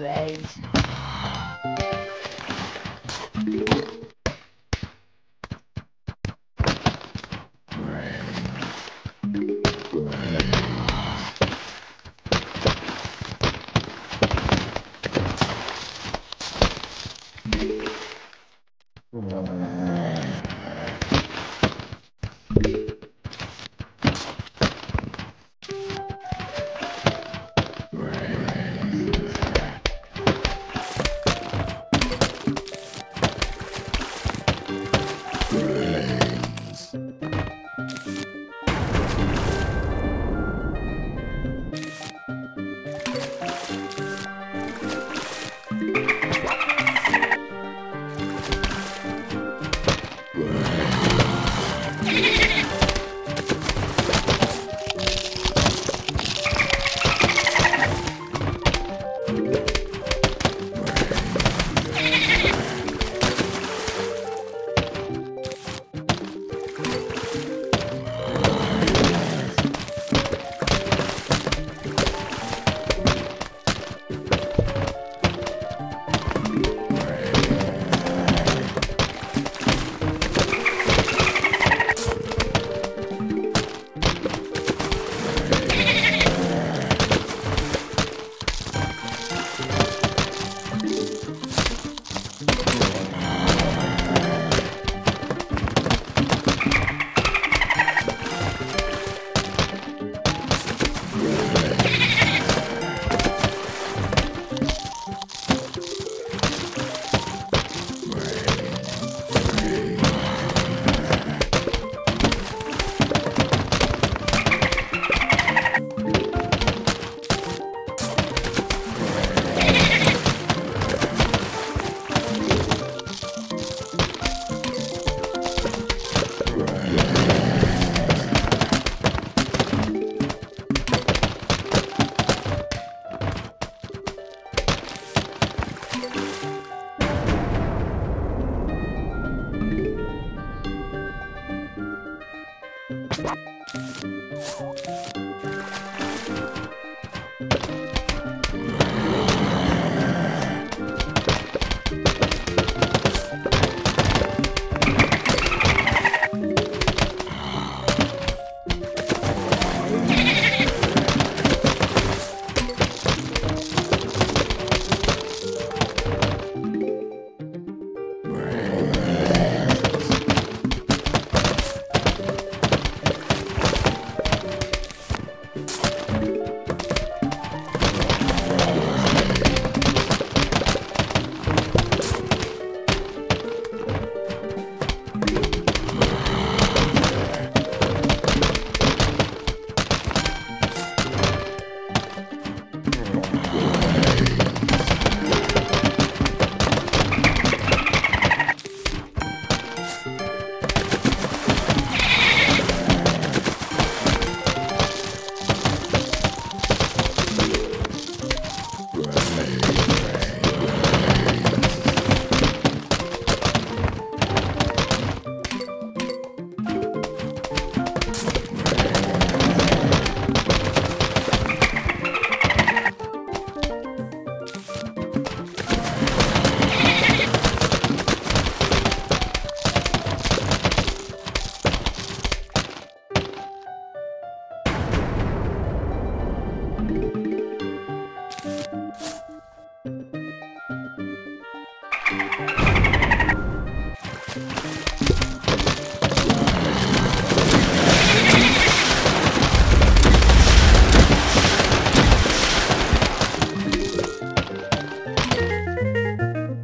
Waves.